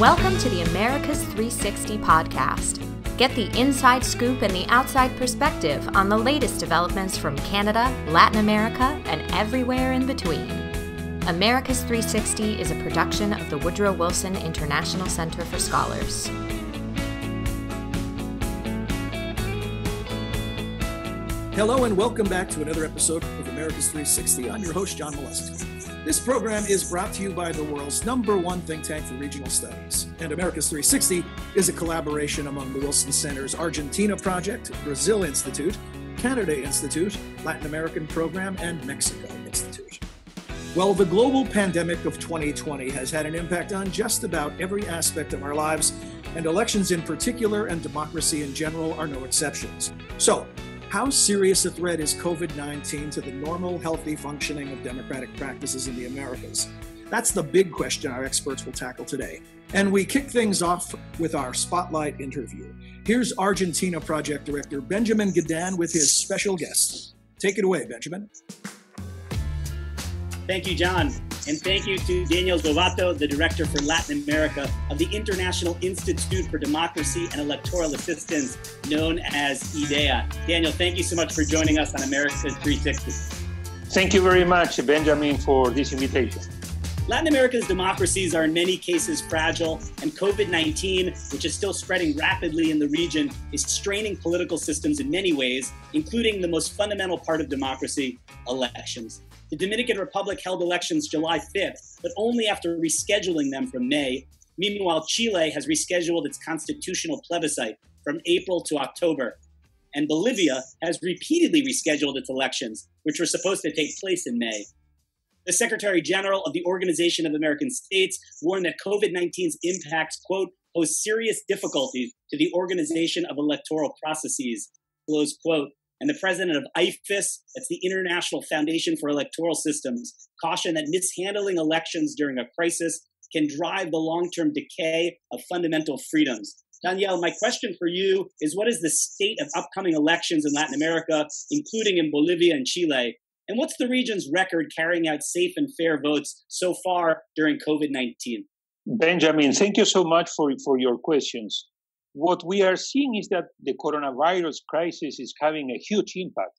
Welcome to the America's 360 podcast. Get the inside scoop and the outside perspective on the latest developments from Canada, Latin America, and everywhere in between. America's 360 is a production of the Woodrow Wilson International Center for Scholars. Hello and welcome back to another episode of America's 360. I'm your host, John Milosky. This program is brought to you by the world's #1 think tank for regional studies. And America's 360 is a collaboration among the Wilson Center's Argentina Project, Brazil Institute, Canada Institute, Latin American Program, and Mexico Institute. Well, the global pandemic of 2020 has had an impact on just about every aspect of our lives, and elections in particular and democracy in general are no exceptions. So, how serious a threat is COVID-19 to the normal, healthy functioning of democratic practices in the Americas? That's the big question our experts will tackle today. And we kick things off with our spotlight interview. Here's Argentina Project Director Benjamin Gedan with his special guest. Take it away, Benjamin. Thank you, John. And thank you to Daniel Zovatto, the Director for Latin America of the International Institute for Democracy and Electoral Assistance, known as IDEA. Daniel, thank you so much for joining us on America's 360. Thank you very much, Benjamin, for this invitation. Latin America's democracies are in many cases fragile, and COVID-19, which is still spreading rapidly in the region, is straining political systems in many ways, including the most fundamental part of democracy, elections. The Dominican Republic held elections July 5th, but only after rescheduling them from May. Meanwhile, Chile has rescheduled its constitutional plebiscite from April to October. And Bolivia has repeatedly rescheduled its elections, which were supposed to take place in May. The Secretary General of the Organization of American States warned that COVID-19's impacts, quote, pose serious difficulties to the organization of electoral processes, close quote. And the president of IFES, that's the International Foundation for Electoral Systems, cautioned that mishandling elections during a crisis can drive the long-term decay of fundamental freedoms. Daniel, my question for you is, what is the state of upcoming elections in Latin America, including in Bolivia and Chile? And what's the region's record carrying out safe and fair votes so far during COVID-19? Benjamin, thank you so much for your questions. What we are seeing is that the coronavirus crisis is having a huge impact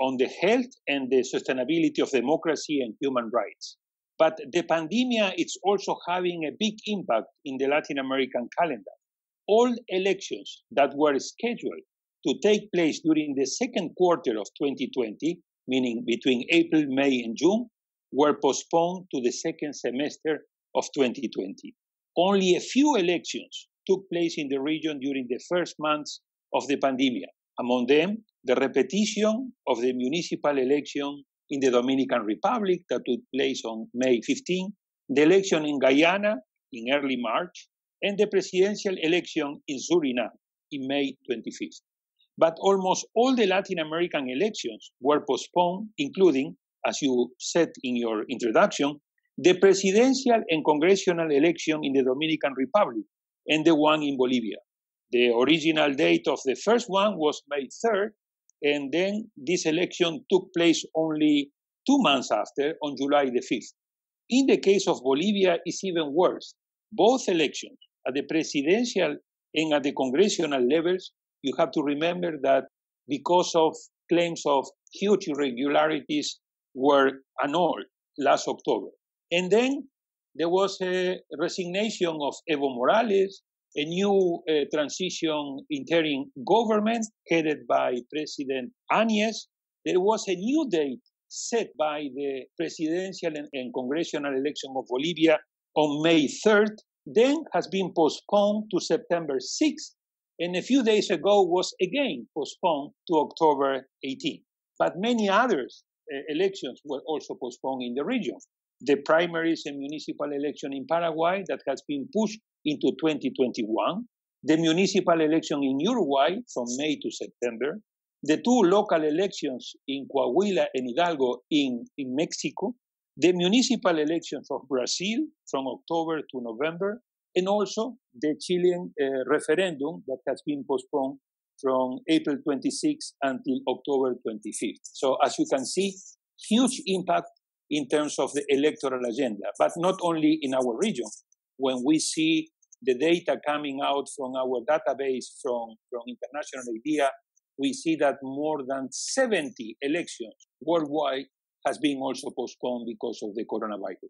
on the health and the sustainability of democracy and human rights. But the pandemia is also having a big impact in the Latin American calendar. All elections that were scheduled to take place during the second quarter of 2020, meaning between April, May, and June, were postponed to the second semester of 2020. Only a few elections took place in the region during the first months of the pandemic. Among them, the repetition of the municipal election in the Dominican Republic that took place on May 15, the election in Guyana in early March, and the presidential election in Suriname in May 25th. But almost all the Latin American elections were postponed, including, as you said in your introduction, the presidential and congressional election in the Dominican Republic, and the one in Bolivia. The original date of the first one was May 3rd, and then this election took place only 2 months after, on July the 5th. In the case of Bolivia, it's even worse. Both elections, at the presidential and at the congressional levels, you have to remember that because of claims of huge irregularities were annulled last October. And then there was a resignation of Evo Morales, a new transition interim government headed by President Agnes. There was a new date set by the presidential and congressional election of Bolivia on May 3rd, then has been postponed to September 6th, and a few days ago was again postponed to October 18th. But many other elections were also postponed in the region. The primaries and municipal election in Paraguay that has been pushed into 2021, the municipal election in Uruguay from May to September, the two local elections in Coahuila and Hidalgo in Mexico, the municipal elections of Brazil from October to November, and also the Chilean referendum that has been postponed from April 26 until October 25th. So as you can see, huge impact in terms of the electoral agenda, but not only in our region. When we see the data coming out from our database from International IDEA, we see that more than 70 elections worldwide has been also postponed because of the coronavirus.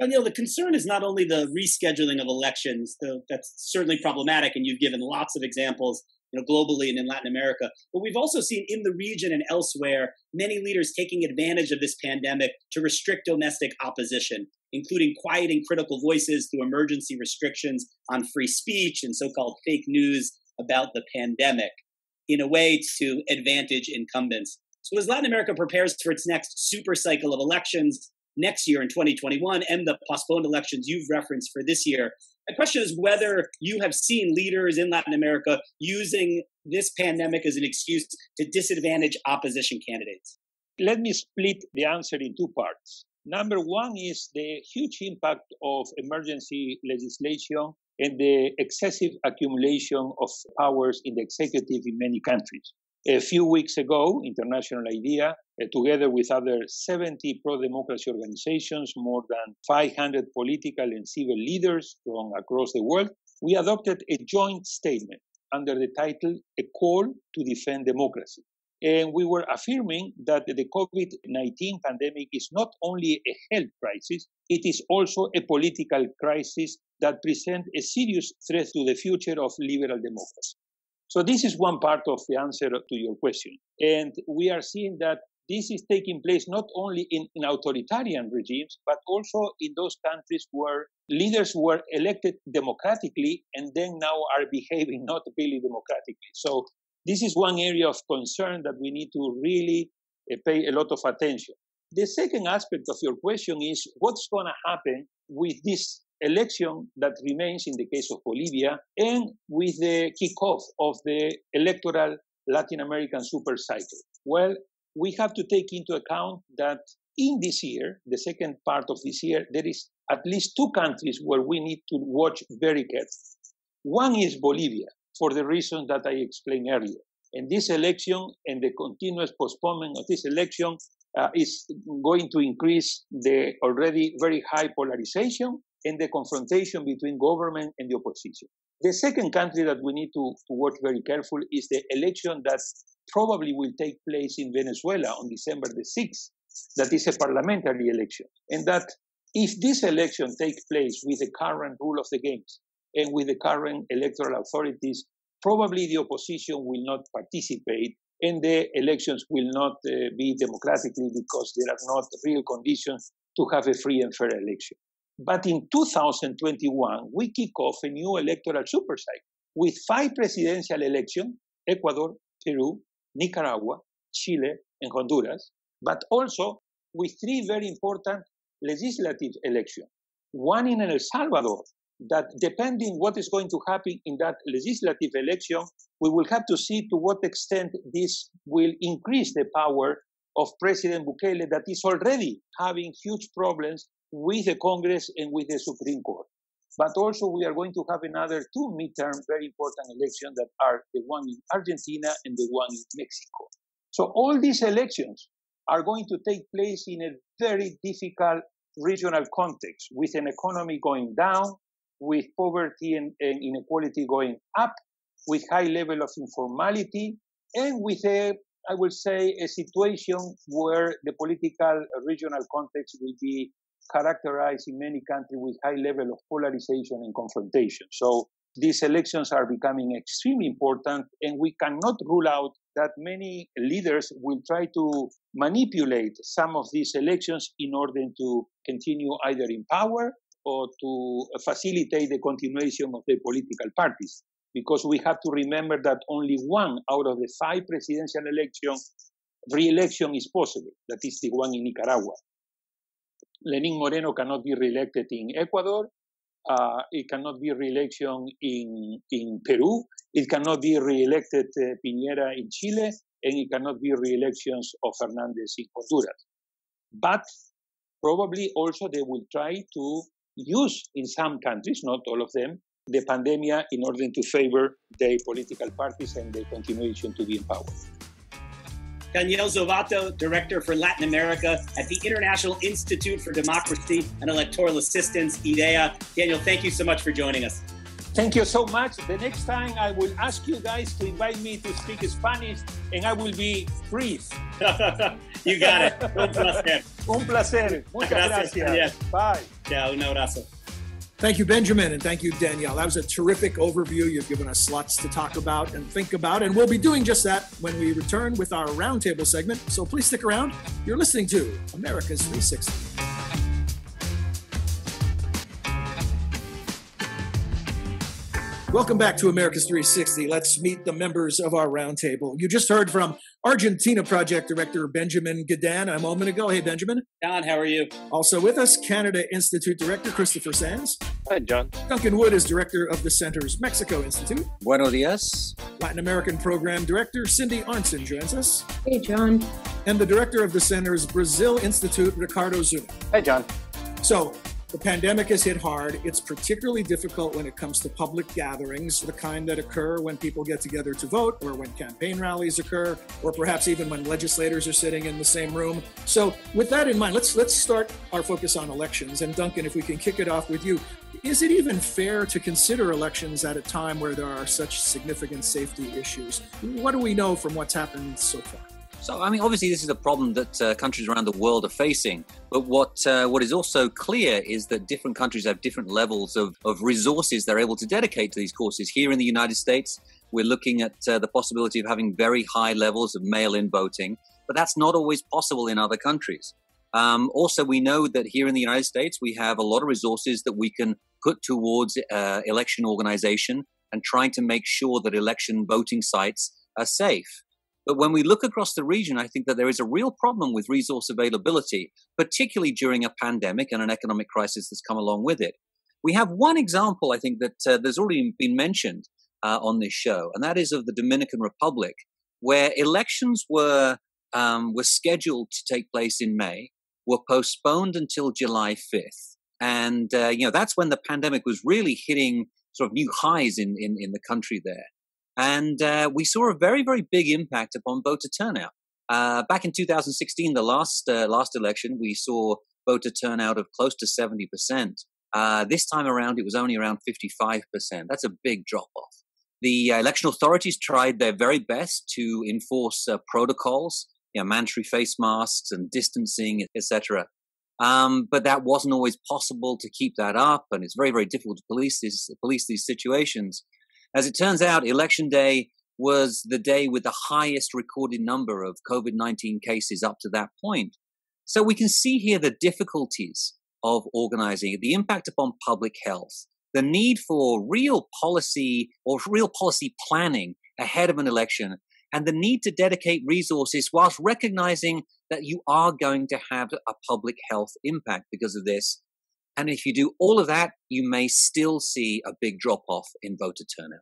Daniel, the concern is not only the rescheduling of elections, though that's certainly problematic, and you've given lots of examples, you know, globally and in Latin America, but we've also seen in the region and elsewhere many leaders taking advantage of this pandemic to restrict domestic opposition, including quieting critical voices through emergency restrictions on free speech and so-called fake news about the pandemic, in a way to advantage incumbents. So as Latin America prepares for its next super cycle of elections next year in 2021 and the postponed elections you've referenced for this year, the question is whether you have seen leaders in Latin America using this pandemic as an excuse to disadvantage opposition candidates. Let me split the answer in two parts. Number one is the huge impact of emergency legislation and the excessive accumulation of powers in the executive in many countries. A few weeks ago, International IDEA, together with other 70 pro-democracy organizations, more than 500 political and civil leaders from across the world, we adopted a joint statement under the title, A Call to Defend Democracy. And we were affirming that the COVID-19 pandemic is not only a health crisis, it is also a political crisis that presents a serious threat to the future of liberal democracy. So this is one part of the answer to your question. And we are seeing that this is taking place not only in authoritarian regimes, but also in those countries where leaders were elected democratically and then now are behaving not really democratically. So this is one area of concern that we need to really pay a lot of attention. The second aspect of your question is what's going to happen with this election that remains in the case of Bolivia, and with the kickoff of the electoral Latin American super cycle. Well, we have to take into account that in this year, the second part of this year, there is at least two countries where we need to watch very carefully. One is Bolivia, for the reasons that I explained earlier. And this election and the continuous postponement of this election is going to increase the already very high polarization and the confrontation between government and the opposition. The second country that we need to watch very carefully is the election that probably will take place in Venezuela on December the 6th, that is a parliamentary election. And that if this election takes place with the current rule of the games and with the current electoral authorities, probably the opposition will not participate and the elections will not be democratically because there are not real conditions to have a free and fair election. But in 2021, we kick off a new electoral supercycle with 5 presidential elections, Ecuador, Peru, Nicaragua, Chile, and Honduras, but also with 3 very important legislative elections. One in El Salvador, that depending what is going to happen in that legislative election, we will have to see to what extent this will increase the power of President Bukele that is already having huge problems with the Congress and with the Supreme Court. But also we are going to have another 2 midterm very important elections that are the one in Argentina and the one in Mexico. So all these elections are going to take place in a very difficult regional context with an economy going down, with poverty and inequality going up, with high level of informality, and with a, I would say, a situation where the political regional context will be characterized in many countries with high level of polarization and confrontation. So these elections are becoming extremely important, and we cannot rule out that many leaders will try to manipulate some of these elections in order to continue either in power or to facilitate the continuation of the political parties. Because we have to remember that only one out of the 5 presidential elections, re-election is possible. That is the one in Nicaragua. Lenín Moreno cannot be re-elected in Ecuador, it cannot be re-election in Peru, it cannot be re-elected Piñera in Chile, and it cannot be re-elections of Fernández in Honduras. But probably also they will try to use in some countries, not all of them, the pandemic in order to favor their political parties and their continuation to be in power. Daniel Zovatto, Director for Latin America at the International Institute for Democracy and Electoral Assistance, IDEA. Daniel, thank you so much for joining us. Thank you so much. The next time I will ask you guys to invite me to speak Spanish, and I will be brief. You got it. Un placer. Un placer. Muchas gracias. Bye. Yeah, un abrazo. Thank you, Benjamin, and thank you, Danielle. That was a terrific overview. You've given us lots to talk about and think about, and we'll be doing just that when we return with our roundtable segment. So please stick around. You're listening to America's 360. Welcome back to America's 360. Let's meet the members of our roundtable. You just heard from Argentina Project Director Benjamin Gedan a moment ago. Hey, Benjamin. John, how are you? Also with us, Canada Institute Director Christopher Sands. Hi, John. Duncan Wood is Director of the Center's Mexico Institute. Buenos dias. Latin American Program Director Cindy Arnson joins us. Hey, John. And the Director of the Center's Brazil Institute, Ricardo Zun. Hi, John. So, the pandemic has hit hard. It's particularly difficult when it comes to public gatherings, the kind that occur when people get together to vote, or when campaign rallies occur, or perhaps even when legislators are sitting in the same room. So with that in mind, let's start our focus on elections. And Duncan, if we can kick it off with you, is it even fair to consider elections at a time where there are such significant safety issues? What do we know from what's happened so far? So, I mean, obviously this is a problem that countries around the world are facing, but what is also clear is that different countries have different levels of resources they're able to dedicate to these courses. Here in the United States, we're looking at the possibility of having very high levels of mail-in voting, but that's not always possible in other countries. Also, we know that here in the United States, we have a lot of resources that we can put towards election organization and trying to make sure that election voting sites are safe. But when we look across the region, I think that there is a real problem with resource availability, particularly during a pandemic and an economic crisis that's come along with it. We have one example, I think, that there's already been mentioned on this show, and that is of the Dominican Republic, where elections were scheduled to take place in May, were postponed until July 5th. And, you know, that's when the pandemic was really hitting sort of new highs in the country there. And we saw a very, very big impact upon voter turnout. Back in 2016, the last election, we saw voter turnout of close to 70%. This time around, it was only around 55%. That's a big drop-off. The election authorities tried their very best to enforce protocols, you know, mandatory face masks and distancing, etc. But that wasn't always possible to keep that up, and it's very, very difficult to police these situations. As it turns out, Election Day was the day with the highest recorded number of COVID-19 cases up to that point. So we can see here the difficulties of organizing, the impact upon public health, the need for real policy or real policy planning ahead of an election, and the need to dedicate resources whilst recognizing that you are going to have a public health impact because of this. And if you do all of that, you may still see a big drop-off in voter turnout.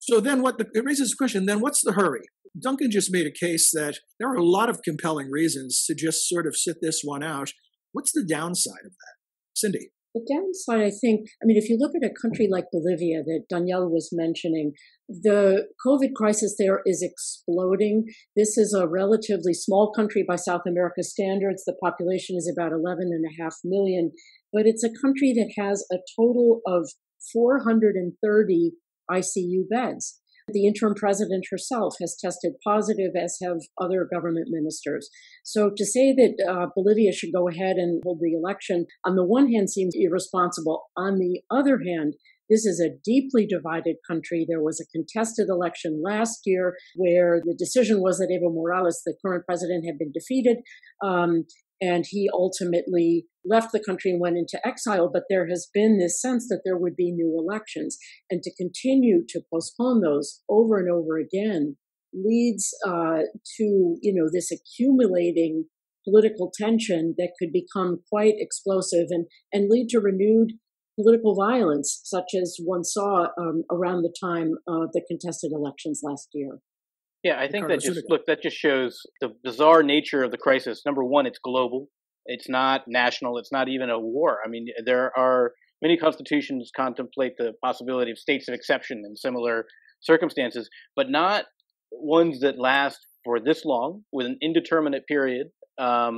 So then it raises the question, then what's the hurry? Duncan just made a case that there are a lot of compelling reasons to just sort of sit this one out. What's the downside of that? Cindy? The downside, I think, I mean, if you look at a country like Bolivia that Danielle was mentioning, the COVID crisis there is exploding. This is a relatively small country by South America standards. The population is about 11.5 million. But it's a country that has a total of 430 ICU beds. The interim president herself has tested positive, as have other government ministers. So to say that Bolivia should go ahead and hold the election, on the one hand, seems irresponsible. On the other hand, this is a deeply divided country. There was a contested election last year where the decision was that Evo Morales, the current president, had been defeated. And he ultimately left the country and went into exile. But there has been this sense that there would be new elections. And to continue to postpone those over and over again leads to, you know, this accumulating political tension that could become quite explosive and lead to renewed political violence, such as one saw around the time of the contested elections last year. Yeah, I think that just shows the bizarre nature of the crisis. Number one, it's global. It's not national. It's not even a war. I mean, there are many constitutions contemplate the possibility of states of exception in similar circumstances, but not ones that last for this long with an indeterminate period of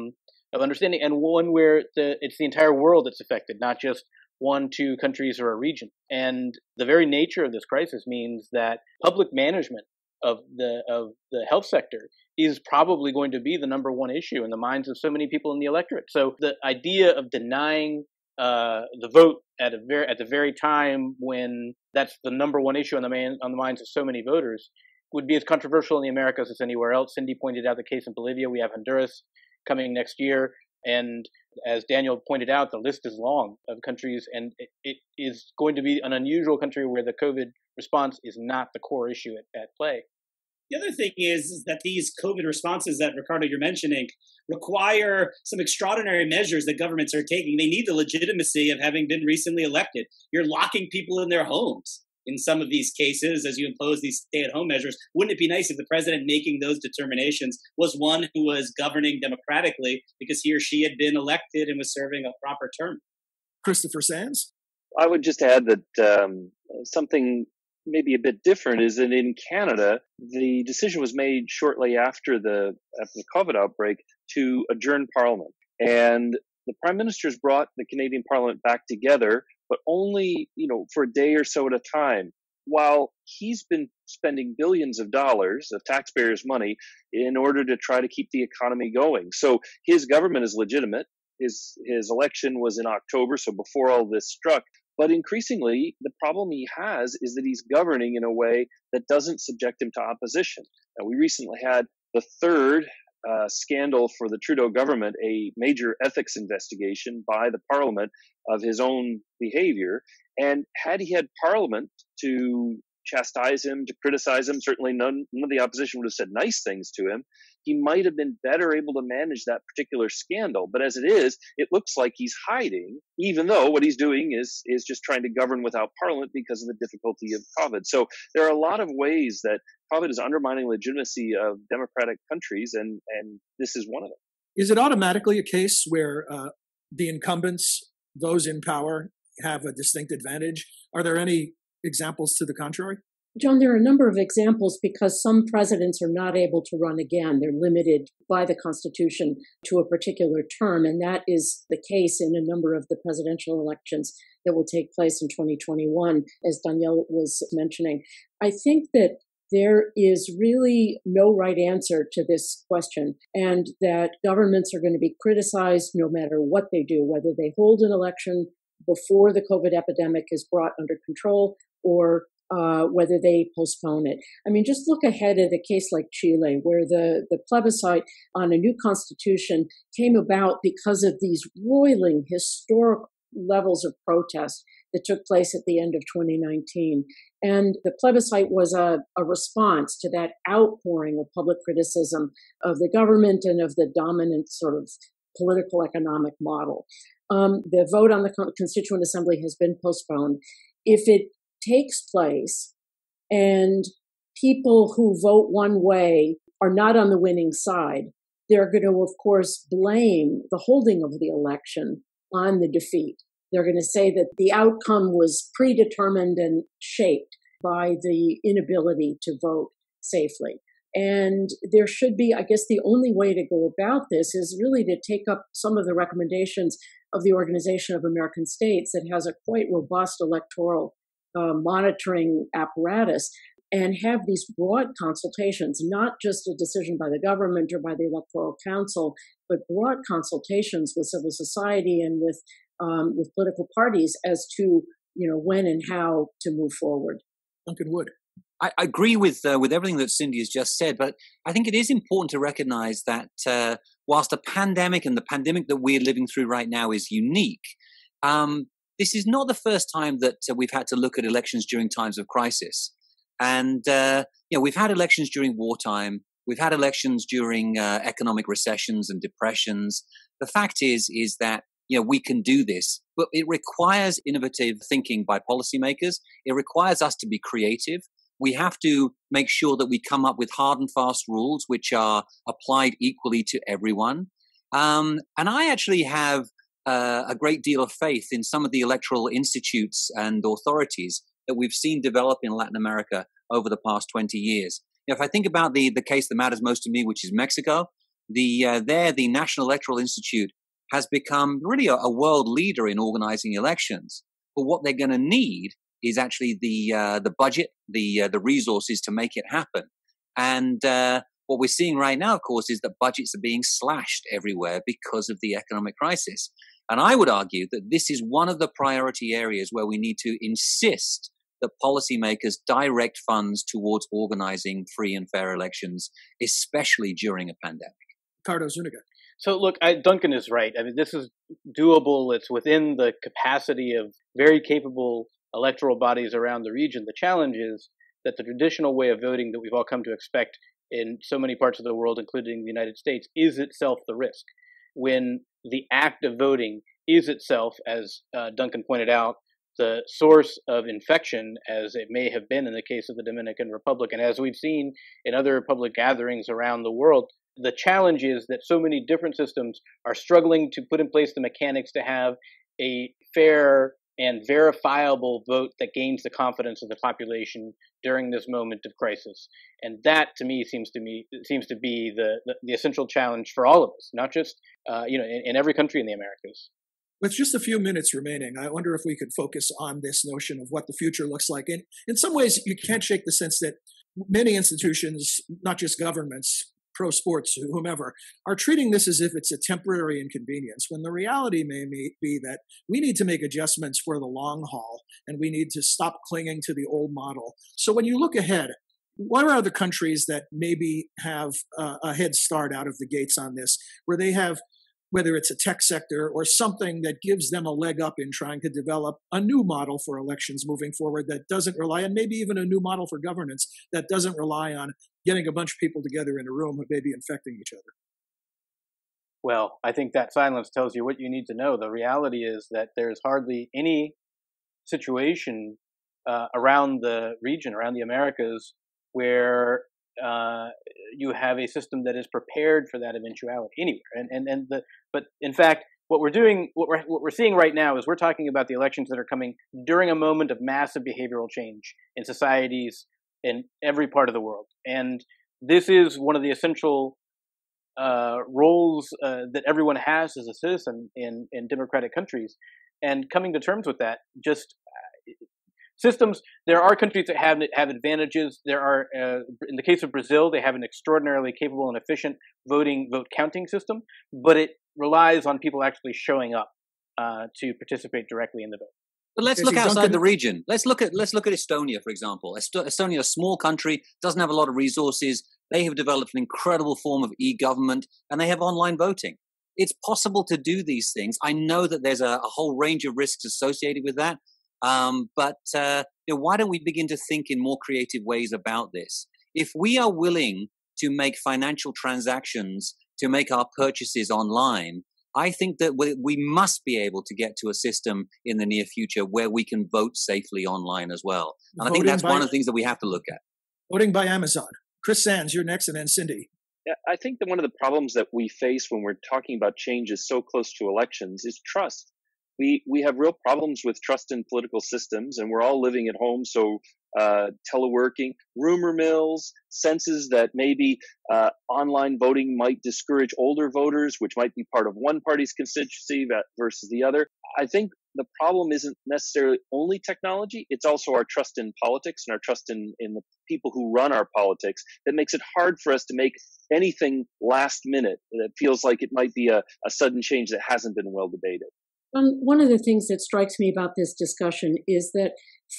understanding, and one where it's the entire world that's affected, not just one, two countries or a region. And the very nature of this crisis means that public management of the health sector is probably going to be the number one issue in the minds of so many people in the electorate. So the idea of denying the vote at the very time when that's the number one issue on the minds of so many voters would be as controversial in the Americas as anywhere else. Cindy pointed out the case in Bolivia. We have Honduras coming next year. And as Daniel pointed out, the list is long of countries, and it is going to be an unusual country where the COVID response is not the core issue at play. The other thing is that these COVID responses that, Ricardo, you're mentioning require some extraordinary measures that governments are taking. They need the legitimacy of having been recently elected. You're locking people in their homes in some of these cases as you impose these stay-at-home measures. Wouldn't it be nice if the president making those determinations was one who was governing democratically because he or she had been elected and was serving a proper term? Christopher Sands? I would just add that something maybe a bit different is that in Canada, the decision was made shortly after the COVID outbreak to adjourn Parliament. And the Prime Ministers brought the Canadian Parliament back together, but only, for a day or so at a time. While he's been spending billions of dollars of taxpayers' money in order to try to keep the economy going. So his government is legitimate. His election was in October, so before all this struck. But increasingly, the problem he has is that he's governing in a way that doesn't subject him to opposition. Now, we recently had the third scandal for the Trudeau government, a major ethics investigation by the Parliament of his own behavior. And had he had Parliament to chastise him, to criticize him, certainly none of the opposition would have said nice things to him. He might have been better able to manage that particular scandal. But as it is, it looks like he's hiding, even though what he's doing is just trying to govern without Parliament because of the difficulty of COVID. So there are a lot of ways that COVID is undermining legitimacy of democratic countries, and this is one of them. Is it automatically a case where the incumbents, those in power, have a distinct advantage? Are there any examples to the contrary? John, there are a number of examples because some presidents are not able to run again. They're limited by the Constitution to a particular term, and that is the case in a number of the presidential elections that will take place in 2021, as Danielle was mentioning. I think that there is really no right answer to this question, and that governments are going to be criticized no matter what they do, whether they hold an election before the COVID epidemic is brought under control or whether they postpone it. I mean, just look ahead at a case like Chile, where the plebiscite on a new constitution came about because of these roiling historic levels of protest that took place at the end of 2019. And the plebiscite was a response to that outpouring of public criticism of the government and of the dominant sort of political economic model. The vote on the Constituent Assembly has been postponed. If it takes place and people who vote one way are not on the winning side, they're going to, of course, blame the holding of the election on the defeat. They're going to say that the outcome was predetermined and shaped by the inability to vote safely. And there should be, I guess, the only way to go about this is really to take up some of the recommendations of the Organization of American States that has a quite robust electoral monitoring apparatus and have these broad consultations, not just a decision by the government or by the Electoral Council, but broad consultations with civil society and with political parties as to, when and how to move forward. Duncan Wood. I agree with everything that Cindy has just said, but I think it is important to recognize that whilst the pandemic and the pandemic that we're living through right now is unique, this is not the first time that we've had to look at elections during times of crisis. And, we've had elections during wartime. We've had elections during economic recessions and depressions. The fact is that we can do this, but it requires innovative thinking by policymakers. It requires us to be creative. We have to make sure that we come up with hard and fast rules which are applied equally to everyone. And I actually have a great deal of faith in some of the electoral institutes and authorities that we've seen develop in Latin America over the past 20 years. If I think about the case that matters most to me, which is Mexico, the National Electoral Institute has become really a world leader in organizing elections. But what they're going to need is actually the budget, the resources to make it happen. And what we're seeing right now, of course, is that budgets are being slashed everywhere because of the economic crisis. And I would argue that this is one of the priority areas where we need to insist that policymakers direct funds towards organizing free and fair elections, especially during a pandemic. Ricardo Zuniga. So look, Duncan is right. I mean, this is doable. It's within the capacity of very capable electoral bodies around the region. The challenge is that the traditional way of voting that we've all come to expect in so many parts of the world, including the United States, is itself the risk. When the act of voting is itself, as Duncan pointed out, the source of infection, as it may have been in the case of the Dominican Republic, and as we've seen in other public gatherings around the world, the challenge is that so many different systems are struggling to put in place the mechanics to have a fair and verifiable vote that gains the confidence of the population during this moment of crisis. And that, to me, seems to be the essential challenge for all of us, not just in every country in the Americas. With just a few minutes remaining, I wonder if we could focus on this notion of what the future looks like. And in some ways, you can't shake the sense that many institutions, not just governments, pro sports, whomever, are treating this as if it's a temporary inconvenience, when the reality may be that we need to make adjustments for the long haul, and we need to stop clinging to the old model. So when you look ahead, what are the countries that maybe have a head start out of the gates on this, where they have, whether it's a tech sector or something that gives them a leg up in trying to develop a new model for elections moving forward that doesn't rely, and maybe even a new model for governance that doesn't rely on getting a bunch of people together in a room and maybe infecting each other? Well, I think that silence tells you what you need to know. The reality is that there's hardly any situation around the region, around the Americas, where you have a system that is prepared for that eventuality anywhere. But in fact, what we're seeing right now is we're talking about the elections that are coming during a moment of massive behavioral change in societies in every part of the world. And this is one of the essential roles that everyone has as a citizen in democratic countries. And coming to terms with that, just systems, there are countries that have advantages. There are, in the case of Brazil, they have an extraordinarily capable and efficient vote counting system, but it relies on people actually showing up to participate directly in the vote. But let's look outside the region. Let's look at Estonia, for example. Estonia, a small country, doesn't have a lot of resources. They have developed an incredible form of e-government, and they have online voting. It's possible to do these things. I know that there's a whole range of risks associated with that. Why don't we begin to think in more creative ways about this? If we are willing to make financial transactions, to make our purchases online, I think that we must be able to get to a system in the near future where we can vote safely online as well. And I think that's one of the things that we have to look at. Voting by Amazon. Chris Sands, you're next, and then Cindy. Yeah, I think that one of the problems that we face when we're talking about changes so close to elections is trust. We have real problems with trust in political systems, and we're all living at home, so teleworking, rumor mills, senses that maybe online voting might discourage older voters, which might be part of one party's constituency versus the other. I think the problem isn't necessarily only technology, it's also our trust in politics and our trust in the people who run our politics that makes it hard for us to make anything last minute that feels like it might be a sudden change that hasn't been well debated. One of the things that strikes me about this discussion is that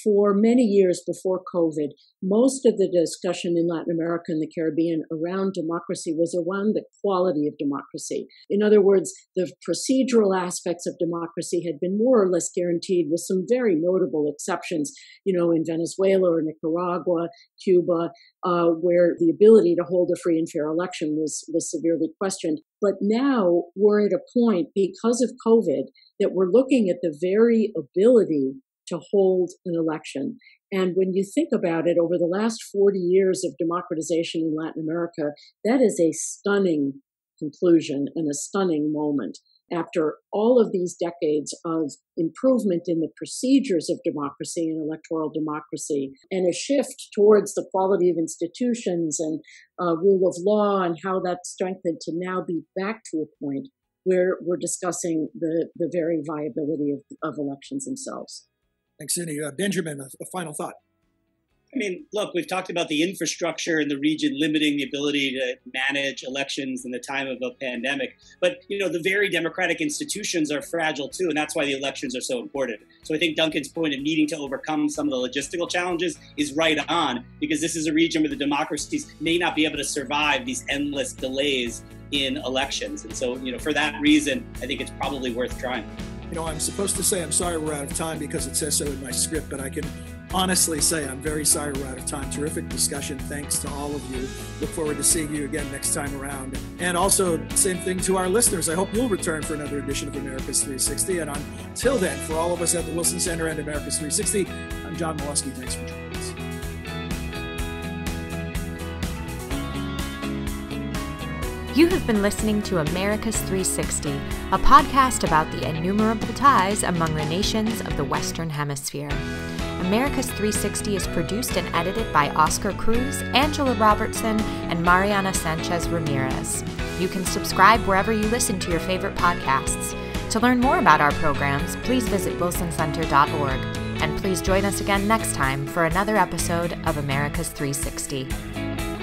for many years before COVID, most of the discussion in Latin America and the Caribbean around democracy was around the quality of democracy. In other words, the procedural aspects of democracy had been more or less guaranteed, with some very notable exceptions, in Venezuela or Nicaragua, Cuba, where the ability to hold a free and fair election was severely questioned. But now we're at a point, because of COVID, that we're looking at the very ability to hold an election. And when you think about it, over the last 40 years of democratization in Latin America, that is a stunning conclusion and a stunning moment. After all of these decades of improvement in the procedures of democracy and electoral democracy, and a shift towards the quality of institutions and rule of law and how that's strengthened, to now be back to a point where we're discussing the very viability of elections themselves. Thanks, Cindy. Benjamin, a final thought. I mean, look, we've talked about the infrastructure in the region limiting the ability to manage elections in the time of a pandemic. But, you know, the very democratic institutions are fragile, too, and that's why the elections are so important. So I think Duncan's point of needing to overcome some of the logistical challenges is right on, because this is a region where the democracies may not be able to survive these endless delays in elections. And so, you know, for that reason, I think it's probably worth trying. You know, I'm supposed to say I'm sorry we're out of time because it says so in my script, but I can honestly say I'm very sorry we're out of time. Terrific discussion. Thanks to all of you. Look forward to seeing you again next time around. And also, same thing to our listeners. I hope you'll return for another edition of America's 360. And until then, for all of us at the Wilson Center and America's 360, I'm John Milosky. Thanks for joining us. You have been listening to America's 360, a podcast about the innumerable ties among the nations of the Western Hemisphere. America's 360 is produced and edited by Oscar Cruz, Angela Robertson, and Mariana Sanchez Ramirez. You can subscribe wherever you listen to your favorite podcasts. To learn more about our programs, please visit wilsoncenter.org. And please join us again next time for another episode of America's 360.